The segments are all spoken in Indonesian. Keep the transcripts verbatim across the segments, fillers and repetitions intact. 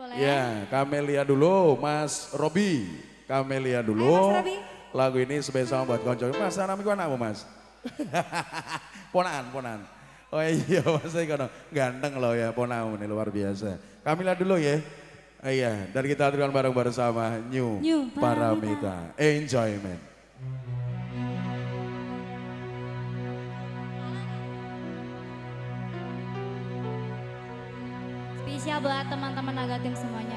boleh. Ya, Kamelia dulu, Mas Robby. Kamelia dulu. Ayo, Mas, lagu ini spesial buat konco. Mas, anakmu kan anakmu, Mas. Ponaan, ponaan. Oh iya, Mas Ikono. Ganteng loh ya, ponaan ini luar biasa. Kamelia dulu ya. Iya, dan kita aturkan bareng-bareng sama New, New Paramita. Paramita. Enjoyment. Spesial buat teman-teman Naga Team semuanya ya.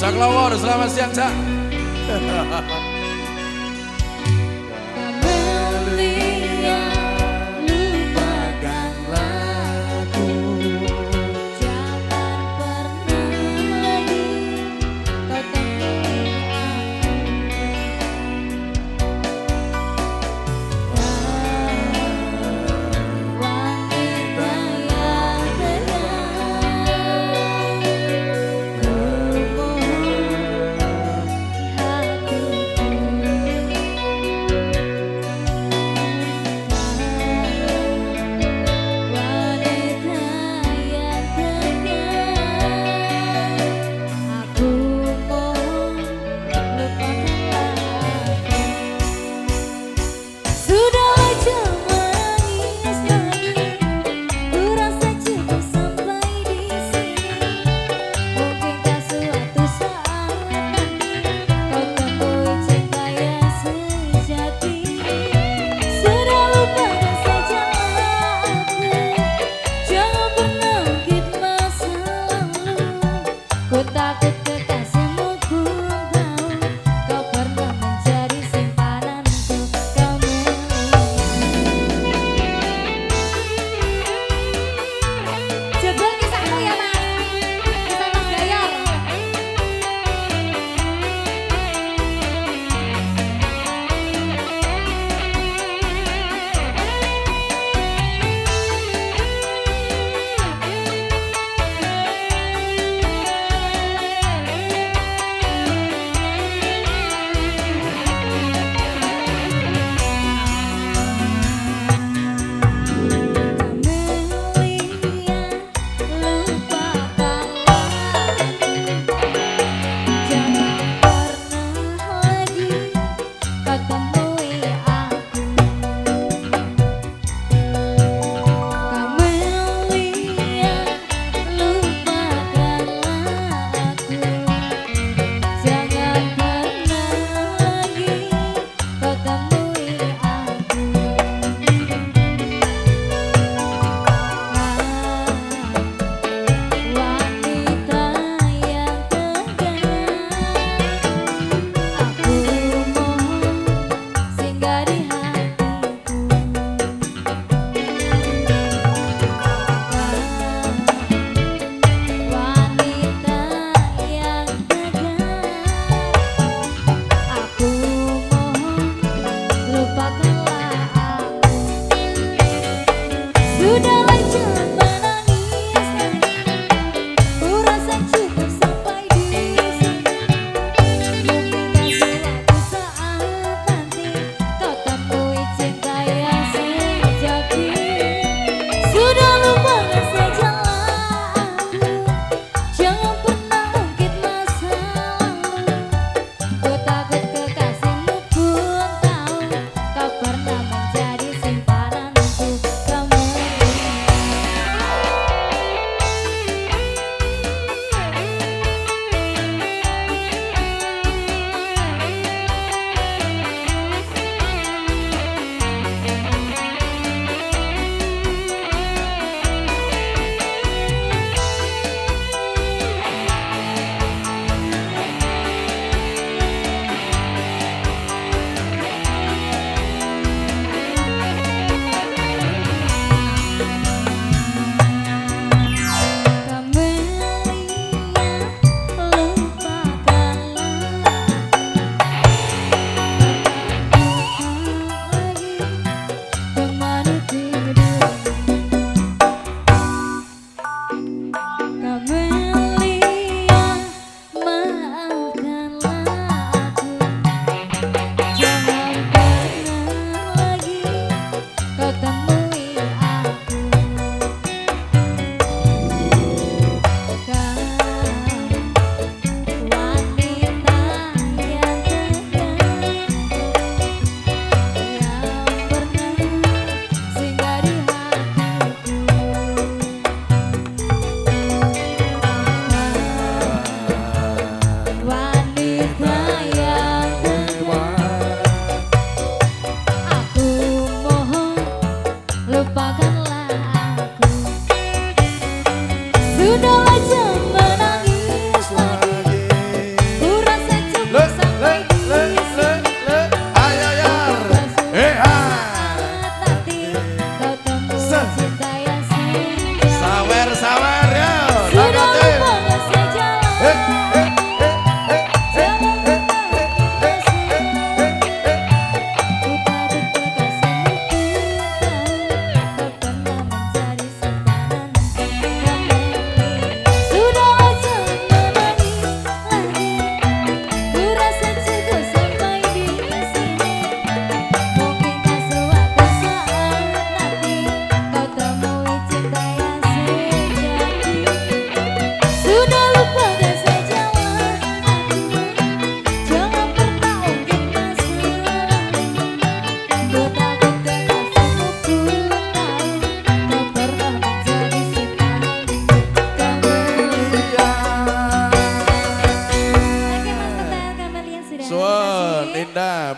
Cak Lawor, selamat siang Cak. Kamelia, lupakanlah aku. Jangan pernah lagi kau temui aku. Wanita yang tenang. Oh,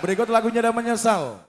Berikut lagunya udah menyesal.